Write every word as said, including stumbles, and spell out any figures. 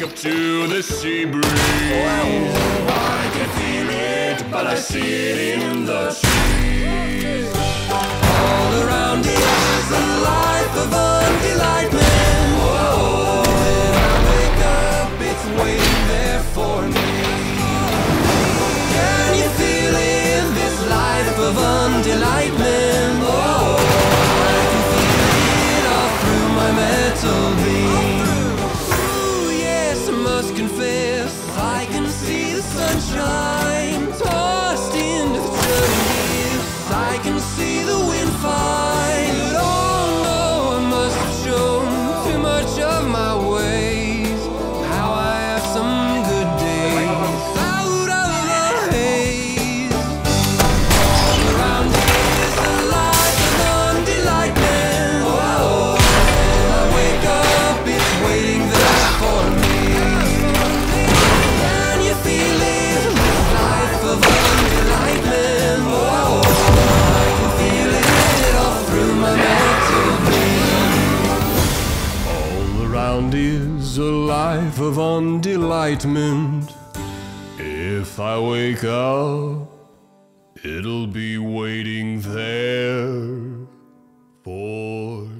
wake up to the sea breeze. Oh, I can feel it, but I see it in the trees. All around here is a life of undelightment. Oh, when I wake up, it's waiting there for me. Can you feel it, this life of undelightment? Oh, I can feel it all through my metal beam. Ooh, yes, I must confess, I can see the sunshine tossed into the turning leaves. I can see the wind fight, but oh no, I must have shown too much of my ways. How I have some good days out of the haze. All around here is a life of undelightment. Oh, when I wake up, it's waiting there for me. Can you feel it? This life of undelightment. Oh, I can feel it all through my mental being. All around is a life of undelightment. If I wake up, it'll be waiting there for